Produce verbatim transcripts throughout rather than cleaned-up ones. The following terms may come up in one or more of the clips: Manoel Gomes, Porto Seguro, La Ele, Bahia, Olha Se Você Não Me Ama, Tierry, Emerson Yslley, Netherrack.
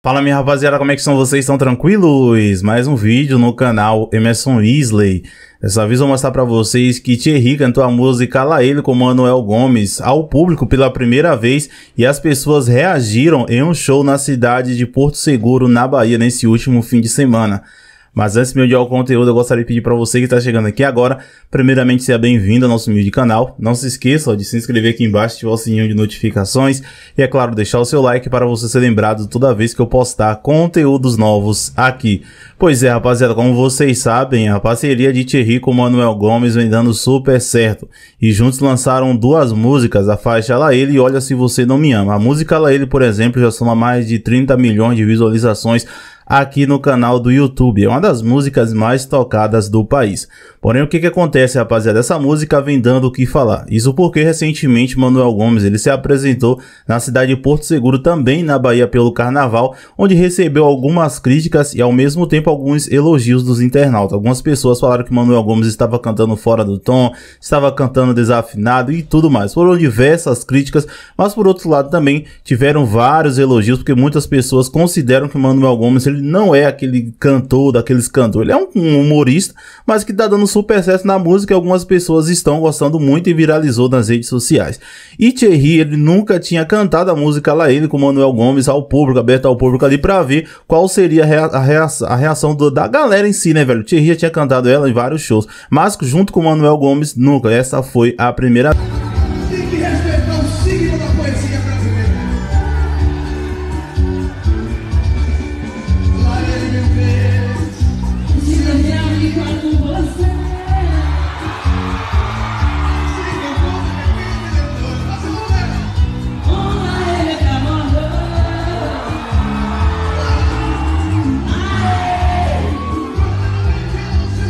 Fala minha rapaziada, como é que são vocês? Estão tranquilos? Mais um vídeo no canal Emerson Yslley. Dessa vez vou mostrar pra vocês que Tierry cantou a música La Ele com Manoel Gomes ao público pela primeira vez e as pessoas reagiram em um show na cidade de Porto Seguro, na Bahia, nesse último fim de semana. Mas antes de me adiar ao conteúdo, eu gostaria de pedir para você que está chegando aqui agora, primeiramente seja bem-vindo ao nosso humilde canal. Não se esqueça de se inscrever aqui embaixo, ativar o sininho de notificações e, é claro, deixar o seu like para você ser lembrado toda vez que eu postar conteúdos novos aqui. Pois é, rapaziada, como vocês sabem, a parceria de Tierry com Manoel Gomes vem dando super certo. E juntos lançaram duas músicas, a faixa La Ele e Olha Se Você Não Me Ama. A música La Ele, por exemplo, já soma mais de trinta milhões de visualizações aqui no canal do YouTube. É uma das músicas mais tocadas do país. Porém, o que que acontece, rapaziada? Essa música vem dando o que falar. Isso porque recentemente Manoel Gomes ele se apresentou na cidade de Porto Seguro, também na Bahia, pelo carnaval, onde recebeu algumas críticas e ao mesmo tempo alguns elogios dos internautas. Algumas pessoas falaram que Manoel Gomes estava cantando fora do tom, estava cantando desafinado e tudo mais. Foram diversas críticas, mas por outro lado também tiveram vários elogios, porque muitas pessoas consideram que Manoel Gomes ele não é aquele cantor daqueles cantores, ele é um humorista, mas que tá dando super sucesso na música e algumas pessoas estão gostando muito e viralizou nas redes sociais. E Tierry, ele nunca tinha cantado a música La Ele com Manoel Gomes ao público, aberto ao público ali pra ver qual seria a reação, a reação do, da galera em si, né, velho? Tierry já tinha cantado ela em vários shows, mas junto com Manoel Gomes, nunca. Essa foi a primeira vez. Tem que respeitar o signo da poesia brasileira. Se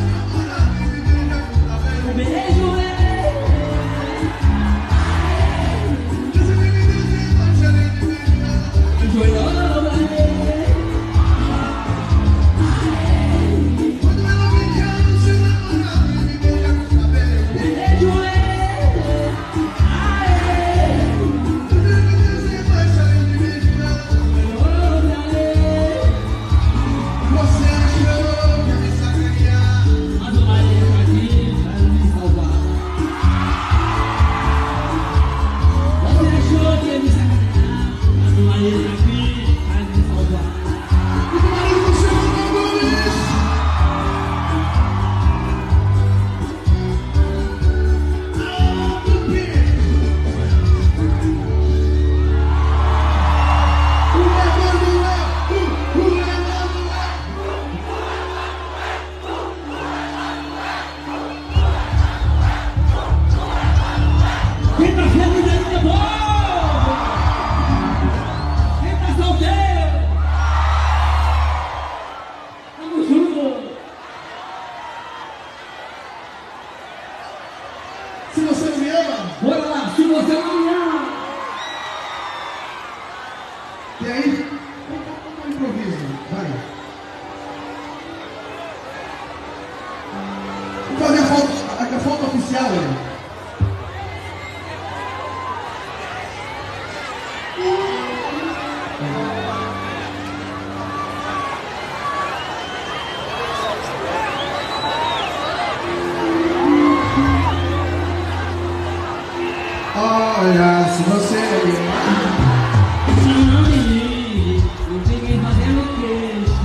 você não me ama, bora lá, se você não me ama. E aí, um improviso, vai. Vou fazer a foto, a foto oficial, né? Olha se você me ama. Se não me não fiquem fazendo queixa.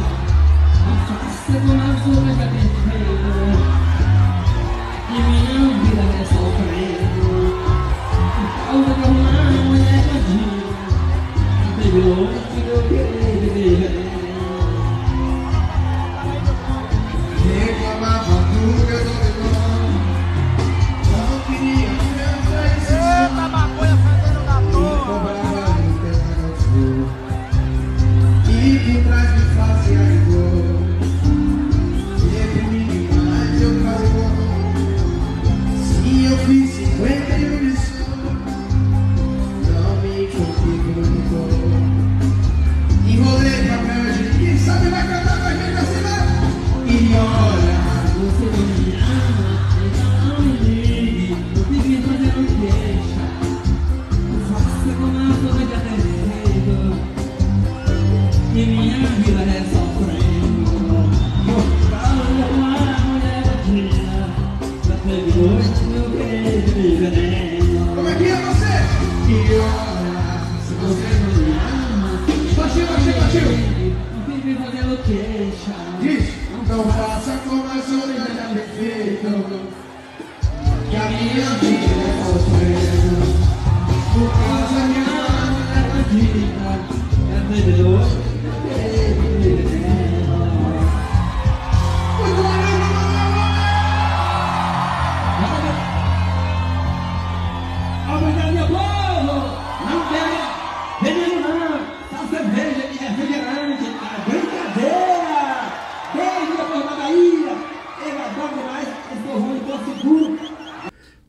Não faça como a sua já tem feito. E minha vida é sofrendo. Por causa de uma mulher bandida. Teve longe do que viver. Reclamava tudo que eu não não queria criança. Eita, give me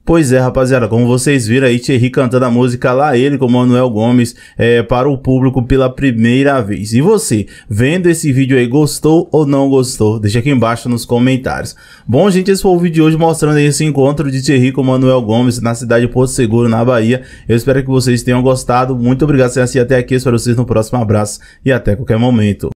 Pois é, rapaziada, como vocês viram aí, Tierry cantando a música La Ele com Manoel Gomes é, para o público pela primeira vez. E você, vendo esse vídeo aí, gostou ou não gostou? Deixa aqui embaixo nos comentários. Bom, gente, esse foi o vídeo de hoje mostrando aí esse encontro de Tierry com Manoel Gomes na cidade de Porto Seguro, na Bahia. Eu espero que vocês tenham gostado. Muito obrigado por assistir até aqui. Espero vocês no próximo abraço e até qualquer momento.